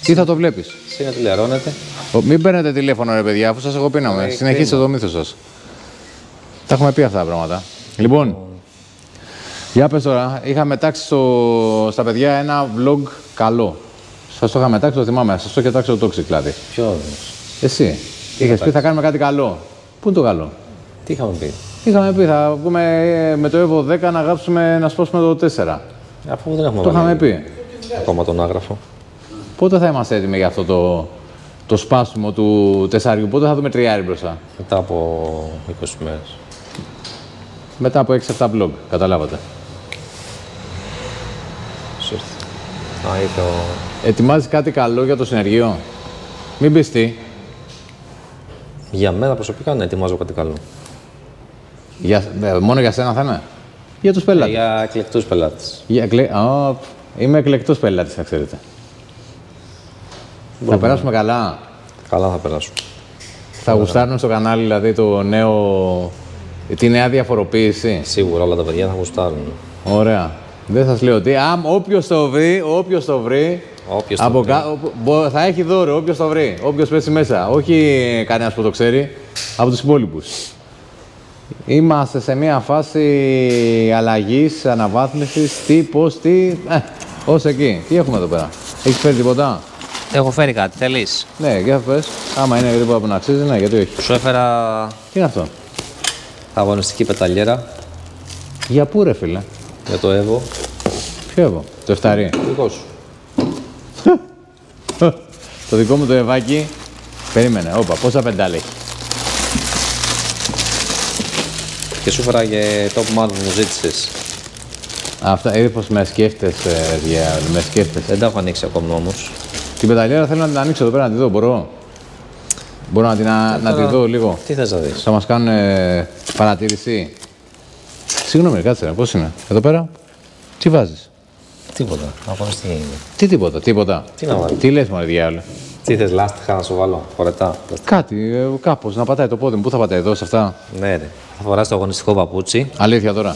Τι θα το βλέπεις. Συνατηλερώνεται. Μην παίρνετε τηλέφωνο, ρε παιδιά, αφού σας έχω πει να με. Συνεχίστε το μύθο σας. Τα έχουμε πει αυτά τα πράγματα. Λοιπόν, για πες τώρα, είχαμε τάξει στα παιδιά ένα vlog καλό. Σας το είχαμε τάξει, το θυμάμαι. Σας το είχε τάξει το Toxic, δηλαδή. Ποιο. Εσύ. Είχες πει θα κάνουμε κάτι καλό. Πού είναι το καλό. Τι είχαμε πει. Είχαμε πει θα βγούμε με το EVO 10 να γράψουμε, να σπώσουμε το 4. Αφού δεν έχουμε το είχαμε πει. Ακόμα τον άγραφο. Πότε θα είμαστε έτοιμοι για αυτό το σπάσιμο του τεσσάριου, πότε θα δούμε τριάρι μπροστά. Μετά από 20 μέρες. Μετά από 6-7 blog, καταλάβατε. Ετοιμάζεις κάτι καλό για το συνεργείο. Μην πεις τι. Για μένα προσωπικά να ετοιμάζω κάτι καλό. Μόνο για σένα θα είναι. Για τους πελάτες. Για εκλεκτούς πελάτες. Είμαι εκλεκτός πελάτης, να ξέρετε. Θα περάσουμε καλά. Καλά θα περάσουμε. Θα γουστάρουν στο κανάλι δηλαδή τη νέα διαφοροποίηση. Σίγουρα όλα τα παιδιά θα γουστάρουν. Ωραία. Δεν σας λέω τι. Όποιος το βρει, θα έχει δώρο, όποιος το βρει. Όποιος πέσει μέσα. Όχι κανένας που το ξέρει. Από τους υπόλοιπους. Είμαστε σε μια φάση αλλαγής, αναβάθμισης. Τι, πώς, τι. Ως εκεί. Τι έχουμε εδώ πέρα. Έχεις φέρει τίποτα. Έχω φέρει κάτι, θέλεις. Ναι, για πες. Άμα είναι τίποτα που να αξίζει, ναι, γιατί όχι. Σου έφερα. Τι είναι αυτό. Αγωνιστική πεταλιέρα. Για πού, ρε φίλε. Για το EVO. Ποιο EVO. Το εφταρί. Το δικό σου. Το δικό μου το ευάκι. Περίμενε, όπα, πόσα πεντάλη έχει. και σου φράγε top man που μου ζήτησες. Αυτά είδε πως με σκέφτεσαι, Διέαλ, με σκέφτεσαι. Δεν τα έχω ανοίξει ακόμα όμως. Την πεταλιέρα θέλω να την ανοίξω εδώ πέρα, να τη δω, μπορώ. Μπορώ να την, να τη δω λίγο. Τι θες να δεις. Θα μας κάνουν παρατήρηση. Συγγνώμη, κάτσε, πώς είναι. Εδώ πέρα, τι βάζεις. Τίποτα, να πω τι είναι. Τι τίποτα, τίποτα. Τι να βάλω. Τι λες, μωρέ, Διέαλ. Τι θες, λάστιχα να σου βάλω, φορετά. Κάτι, κάπως, να πατάει το πόδι μου. Πού θα πατάει, εδώ, σε αυτά. Ναι, ρε. Θα φοράς το αγωνιστικό παπούτσι. Αλήθεια τώρα.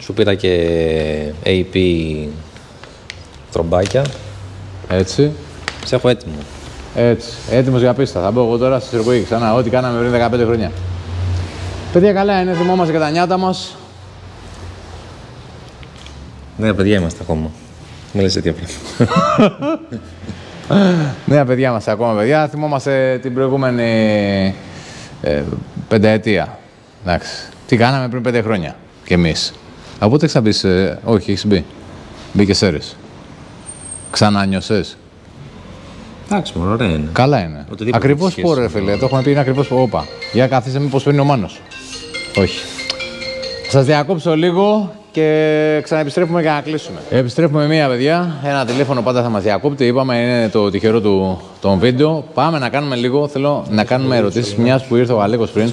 Σου πήρα και AP τρομπάκια. Έτσι. Σε έχω έτοιμο. Έτσι. Έτοιμος για πίστα. Θα μπω εγώ τώρα στη Συρκουή ξανά. Ό,τι κάναμε πριν 15 χρόνια. Παιδιά, καλά είναι. Θυμόμαστε και τα νιάτα μας. Ναι, παιδιά είμαστε ακόμα. Μου λες έτσι απλά. Ναι, παιδιά είμαστε ακόμα, παιδιά. Θυμόμαστε την προηγούμενη πενταετία. Εντάξει. Τι κάναμε πριν 5 χρόνια κι εμείς. Από πότε έχεις να όχι, έχεις μπει. Μπήκε σέρις. Ξανανιώσες. Εντάξει, μόνο ωραία είναι. Καλά είναι. Ακριβώς πόρο, ρε φίλε. Το έχουμε πει, είναι ακριβώς πόρο. Όπα. Για καθίστε μήπως φέρνει ο Μάνος. Όχι. Σας διακόψω λίγο και ξαναεπιστρέφουμε για να κλείσουμε. Επιστρέφουμε μία, παιδιά. Ένα τηλέφωνο πάντα θα μας διακόπτει. Είπαμε, είναι το τυχερό του βίντεο. Πάμε να κάνουμε λίγο. Θέλω να κάνουμε ερωτήσεις, μιας που ήρθε ο Αλέκος πριν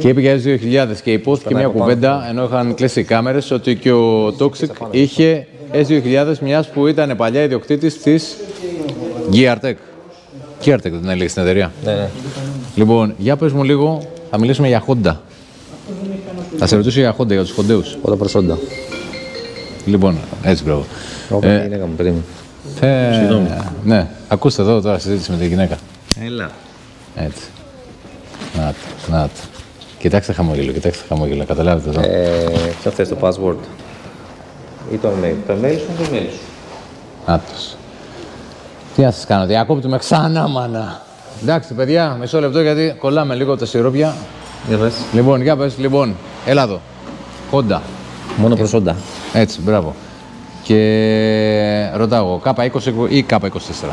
και είπε για τις 2000 και υπόθηκε μια κουβέντα ενώ είχαν κλείσει οι κάμερες ότι και ο Toxic είχε S2000, μιας που ήταν παλιά ιδιοκτήτης της Geartech. Geartech δεν έλεγε στην εταιρεία. Ναι, ναι. Λοιπόν, για πες μου λίγο, θα μιλήσουμε για Honda. Θα σε ρωτήσω για Honda, για τους Χοντέους. Όταν προς Honda. Λοιπόν, έτσι μπράβο. Όχι, η γυναίκα μου, παιδί μου. Συγγνώμη. Ναι, ακούστε εδώ τώρα συζήτηση με τη γυναίκα. Έλα. Έτσι. Να το, να το. Κοιτάξτε χαμόγελο, κοιτάξτε χαμόγελο, καταλάβετε εδώ. Ποιο θες το password. Ή το email. Το email σου ή το email σου. Να το. Τι να σας κάνω, διακόπτουμε ξανά μάνα. Εντάξει παιδιά, μισό λεπτό γιατί κολλάμε λίγο τα σιρόπια. Λοιπόν, για πες, λοιπόν, έλα εδώ. Honda. Μόνο προς Honda. Έτσι, μπράβο. Και ρωτάω εγώ, K20 ή K24.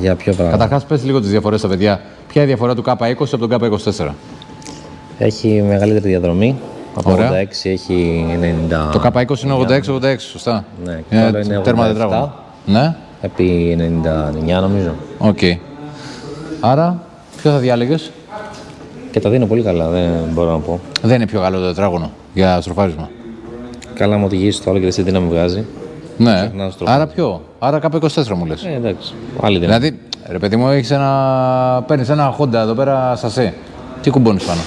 Για ποιο πράγμα. Καταρχάς, πες λίγο τις διαφορές στα παιδιά. Ποια είναι η διαφορά του K20 από τον K24. Έχει μεγαλύτερη διαδρομή. Από 86 έχει 90. Το K20 είναι 86-86, σωστά. Ναι, είναι τέρμα τετράγωνο. Ναι. Επί 99 νομίζω. Οκ. Άρα. Ποιο θα διάλεγες. Και τα δίνω πολύ καλά, δεν μπορώ να πω. Δεν είναι πιο καλό το τετράγωνο για στροφάρισμα. Καλά μου οδηγήσει το άλλο και εσύ τι να με βγάζει. Ναι, άρα ποιο. Άρα K24 μου λες. Εντάξει, άλλη δυνατή. Δηλαδή, ρε παιδί μου, έχεις ένα... παίρνεις ένα Honda εδώ πέρα σασί. Τι κουμπώνεις πάνω.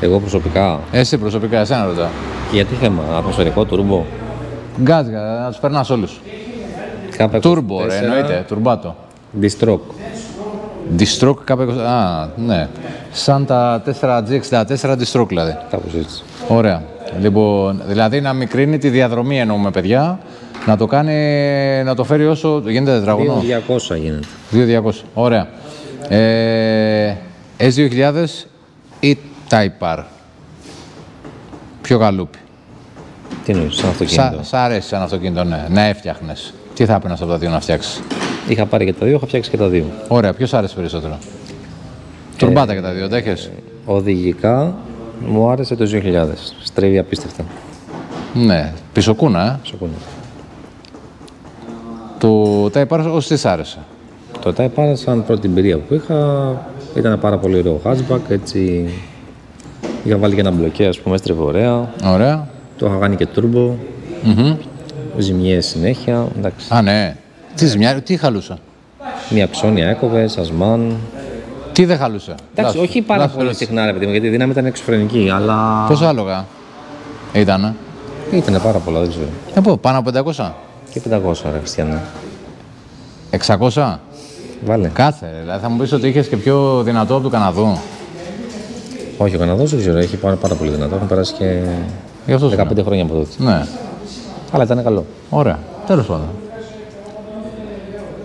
Εγώ προσωπικά. Εσύ προσωπικά, εσένα ρωτάω. Γιατί θέμα, ατμοσφαιρικό, τουρμπο. Γκάζια, να τους περνάς όλους. Τουρμπο, ρε, εννοείται, τουρμπάτο. Distrok. Distrok K20. Α, ναι. Σαν τα 4G64 Distrok δηλαδή. Κάπως έτσι. Ωραία. Λοιπόν, δηλαδή να μικρύνει τη διαδρομή εννοούμε, παιδιά. Να το κάνει, να το φέρει όσο γίνεται τετραγωνό. 2.200 γίνεται. 2.200. Ωραία. S2000 ή Type-R. Πιο καλούπι. Τι νοείς, σαν αυτοκίνητο. Σ' αρέσει σαν αυτοκίνητο, ναι. Να έφτιαχνες. Τι θα έπαιρνες από τα δύο να φτιάξεις. Είχα πάρει και τα δύο, είχα φτιάξει και τα δύο. Ωραία, ποιος άρεσε περισσότερο. Τουρμπάτα και τα δύο, τα έχεις. Οδηγικά μου άρεσε το 2000. Στρέβει απίστευτα. Ναι, πισοκούνα, ε. Πισοκούνα. Το Type-R ως τι σ' άρεσε. Το Type-R σαν πρώτη εμπειρία που είχα ήταν πάρα πολύ ωραίο hatchback, έτσι. Είχα βάλει και ένα μπλοκέ, ας πούμε, έστρεβε ωραία. Ωραία. Το είχα κάνει και turbo. Ζημιές συνέχεια, εντάξει. Α, ναι. Τι ζημιά, τι χαλούσα. Μια ψώνια έκοβε, σασμάν. Τι δεν χαλούσα. Εντάξει, λάφε, όχι πάρα πολύ συχνά, ρε παιδί μου, γιατί η δύναμη ήταν εξωφρενική, αλλά. Πόσα άλογα ήταν. Ήτανε πάρα πολλά, δεν ξέρω. Να πω, πάνω από 500. Και 500, ρε Χριστιανέ. 600. Βάλε. Κάθε, δηλαδή θα μου πεις ότι είχες και πιο δυνατό από του Καναδού. Όχι, ο Καναδός δεν ξέρω, έχει πάρα πολύ δυνατό. Έχουν περάσει και 15 χρόνια από τότε. Ναι. Αλλά ήταν καλό. Ωραία. Τέλος πάντων.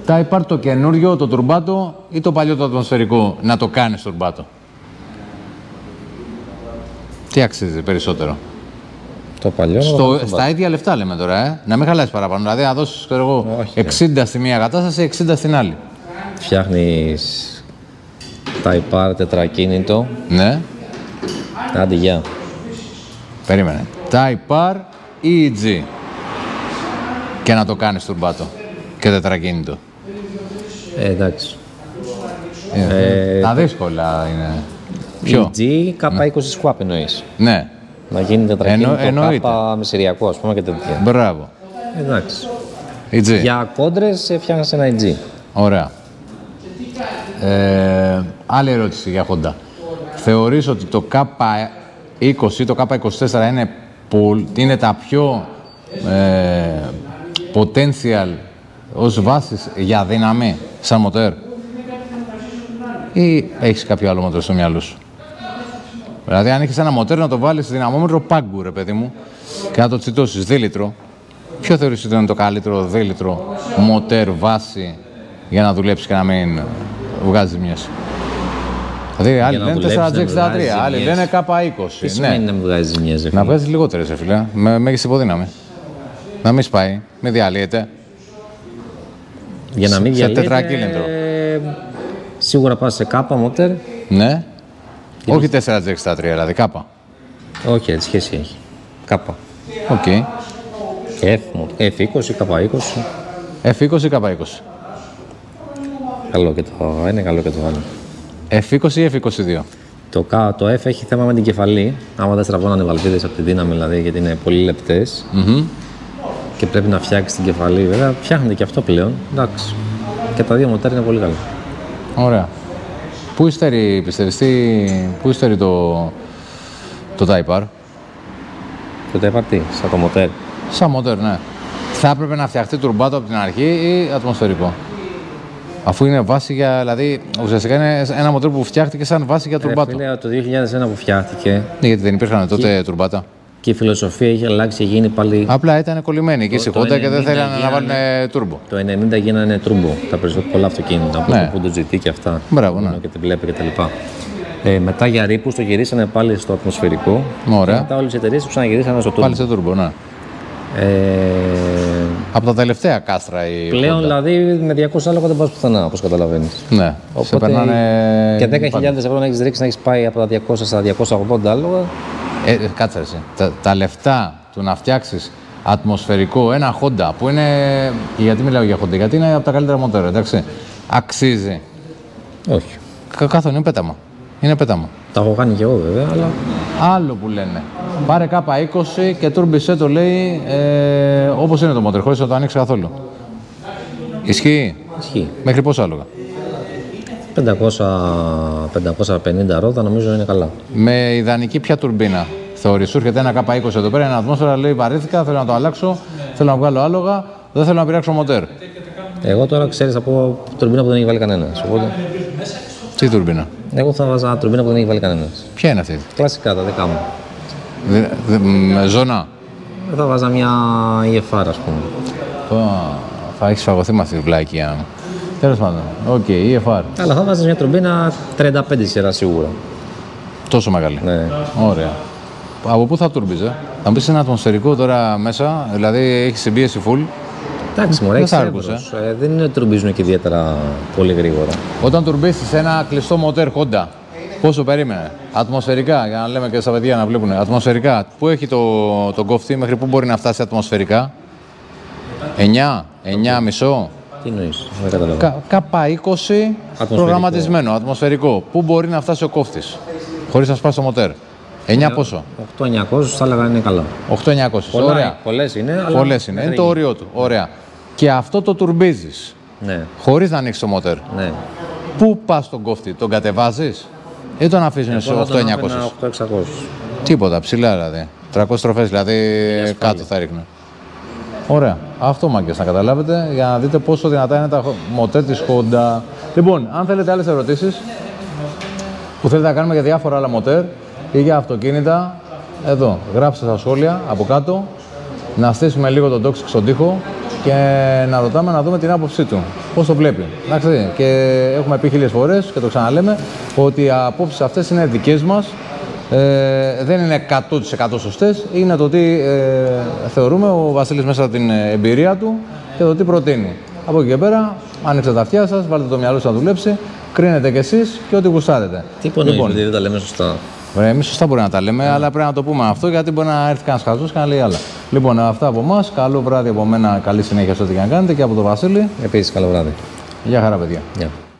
Type-R το καινούριο, το τουρμπάτο ή το παλιό το ατμοσφαιρικό, να το κάνεις τουρμπάτο. Τι αξίζει περισσότερο. Το παλιό. Στα ίδια λεφτά λέμε τώρα, ε. Να μην χαλάσεις παραπάνω. Δηλαδή να δώσεις, ξέρω εγώ, 60 στη μία κατάσταση, 60 στην άλλη. Φτιάχνεις Type-R, τετρακίνητο. Ναι. Άντε, γεια. Περίμενε. Type-R ή EG. Και να το κάνεις τουρμπάτο. Και τετρακίνητο. Εντάξει. Τα δύσκολα είναι. Ποιο? EG, K20 Swap εννοείς. Ναι. Να γίνει τετρακίνητο, K μεσηριακό, ας πούμε, και τέτοια. Μπράβο. Εντάξει. EG. Για κόντρες φτιάχνεις ένα EG. Ωραία. Άλλη ερώτηση για Honda. Θεωρείς ότι το K20 ή το K24 είναι τα πιο potential ως βάσεις για δύναμη σαν μοτέρ ή έχεις κάποιο άλλο μοτέρ στο μυαλό σου? Δηλαδή αν έχεις ένα μοτέρ να το βάλεις δυναμόμετρο πάγκου, ρε παιδί μου, και να το τσιτώσεις δίλητρο, ποιο θεωρείς ότι είναι το καλύτερο δίλητρο μοτέρ βάση για να δουλέψει και να μην βγάζει μιας? Δηλαδή, άλλοι λένε 4G63, άλλοι λένε K20. Τι σημαίνει να μην βγάζει ζημιές, ρε φίλε? Να βγάζει λιγότερες, ρε φίλε. Με μέγιστη υποδύναμη. Να μην σπάει, μην διαλύεται. Για να μην διαλύεται. Σε τετρακύλινδρο. Σίγουρα πας σε κάπα μότερ. Ναι. Όχι 4G63, δηλαδή κάπα. Όχι, έτσι σχέση έχει. Κάπα. Οκ. F20, K20. F20, K20. Καλό και το ένα, καλό και το άλλο. F20 ή F22? Το F έχει θέμα με την κεφαλή. Άμα δεν στραβώνανε βαλβίδες από τη δύναμη, δηλαδή, γιατί είναι πολύ λεπτές. Και πρέπει να φτιάξει την κεφαλή, βέβαια. Φτιάχνεται και αυτό πλέον. Εντάξει. Και τα δύο μοτέρ είναι πολύ καλά. Ωραία. Πού υστερεί, πιστεύεις, το Type-R? Το Type-R τι, σαν το μοτέρ? Σαν μοτέρ, ναι. Θα έπρεπε να φτιαχτεί τουρμπάτο από την αρχή ή ατμοσφαιρικό? Αφού είναι βάση για. Δηλαδή, ουσιαστικά είναι ένα μοτέρ που φτιάχτηκε σαν βάση για τουρμπάτο. Ναι, το 2001 που φτιάχτηκε. Ναι, γιατί δεν υπήρχαν τότε τουρμπάτα. Και η φιλοσοφία είχε αλλάξει, γίνει πάλι. Απλά ήταν κολλημένοι εκεί στη Honda και δεν θέλανε να βάλουν τουρμπο. Το 90 γίνανε τουρμπο. Τα περισσότερα πολλά αυτοκίνητα. Που το GT και αυτά. Μπράβο, ναι. Και την βλέπει κτλ. Μετά για ρήπου το γυρίσανε πάλι στο ατμοσφαιρικό. Ωραία. Μετά όλε οι εταιρείε το ξαναγυρίσανε στο τουρμπο. Πάλι σε τουρμπο, ναι. Από τα τελευταία κάστρα η πλέον, δηλαδή με 200 άλογα δεν πας πουθενά, όπως καταλαβαίνεις. Ναι. Οπότε, περνάνε... Και 10.000 ευρώ να έχεις ρίξει, να έχεις πάει από τα 200 στα 280 άλογα. Κάτσε εσύ. Τα λεφτά του να φτιάξεις ατμοσφαιρικό, ένα Honda που είναι... Γιατί μιλάω για Honda? Γιατί είναι από τα καλύτερα μοτέρα, εντάξει. Αξίζει? Όχι. Κάθον, είναι πέταμα. Είναι πέταμα. Τα έχω κάνει και εγώ βέβαια, αλλά... Άλλο που λένε. Πάρε K20 και τουρμπισέ το, λέει, όπως είναι το μοτέρ, χωρίς να το ανοίξει καθόλου. Ισχύει? Ισχύει. Μέχρι πόσα άλογα? 550 ρόδα νομίζω είναι καλά. Με ιδανική ποια τουρμπίνα θεωρείς? Σου έρχεται ένα K20 εδώ πέρα, ένα ατμόσφαιρα, λέει βαρύθηκα, θέλω να το αλλάξω, θέλω να βγάλω άλογα, δεν θέλω να πειράξω μοτέρ. Εγώ τώρα ξέρεις από τουρμπίνα που δεν έχει βάλει κανένας. Οπότε... Τι τουρμπίνα? Εγώ θα βάζα τουρμπίνα που δεν έχει βάλει κανένας. Ποια είναι αυτή? Κλασικά, τα δικά μου. Με ζώνα. Θα βάζα μια EFR, ας πούμε. Θα έχεις φαγωθεί με αυτή τη βλάκια. Τέλος πάντων. Οκ, EFR. Αλλά θα βάζεις μια τουρμπίνα 35 σειρά σίγουρα. Τόσο μεγάλη. Ναι. Ωραία. Από πού θα τουρμπίζε? Θα μπεις ένα ατμοσφαιρικό τώρα μέσα, δηλαδή έχει συμπίεση full. Εντάξει, μωρέ, έχεις έμπρος. Δεν είναι ότι τουρμπίζουν και ιδιαίτερα πολύ γρήγορα. Όταν τουρμπίσεις ένα κλειστό μοτέρ Honda, πόσο περίμενε? Ατμοσφαιρικά, για να λέμε και στα παιδιά να βλέπουν. Ατμοσφαιρικά, πού έχει το κόφτη, μέχρι πού μπορεί να φτάσει ατμοσφαιρικά? 9,5. Τι νοείς, δεν καταλαβαίνω. K20 προγραμματισμένο, ατμοσφαιρικό. Πού μπορεί να φτάσει ο κόφτης, χωρίς να σπάσει το μοτέρ? 9 πόσο? 8.900, θα έλεγα είναι καλά. 8.900, ωραία. Πολλές είναι, αλλά. Πολλές είναι, είναι το όριό του. Ωραία. Και αυτό το τουρμπίζεις. Ναι. Χωρίς να ανοίξεις το μοτέρ. Ναι. Πού πας τον κόφτη, τον κατεβάζεις? Ή τον αφήσουν σε 8.900. 8.600. Τίποτα, ψηλά δηλαδή. 300 στροφές δηλαδή κάτω θα ρίχνουν. Ωραία. Αυτό μάγκες, να καταλάβετε, για να δείτε πόσο δυνατά είναι τα μοτέρ της Honda. Λοιπόν, αν θέλετε άλλες ερωτήσεις που θέλετε να κάνουμε για διάφορα άλλα μοτέρ ή για αυτοκίνητα, εδώ γράψτε στα σχόλια από κάτω. Να στήσουμε λίγο τον Toxic στον τοίχο και να ρωτάμε να δούμε την άποψή του. Πώς το βλέπει. Εντάξει, και έχουμε πει 1000 φορές και το ξαναλέμε ότι οι απόψεις αυτές είναι δικές μας. Δεν είναι 100% σωστές. Είναι το τι θεωρούμε ο Βασίλης μέσα από την εμπειρία του και το τι προτείνει. Από εκεί και πέρα, άνοιξτε τα αυτιά σας, βάλτε το μυαλό σας να δουλέψει κρίνετε κι εσείς και ό,τι γουστάρετε. Τι υπονοείς, δεν τα λέμε σωστά. Εμείς σωστά μπορεί να τα λέμε, αλλά πρέπει να το πούμε αυτό, γιατί μπορεί να έρθει κανένας χαζός και να λέει άλλα. Λοιπόν, αυτά από εμάς. Καλό βράδυ από μένα, καλή συνέχεια σε ό,τι και να κάνετε. Και από τον Βασίλη. Επίσης, καλό βράδυ. Γεια χαρά, παιδιά. Yeah.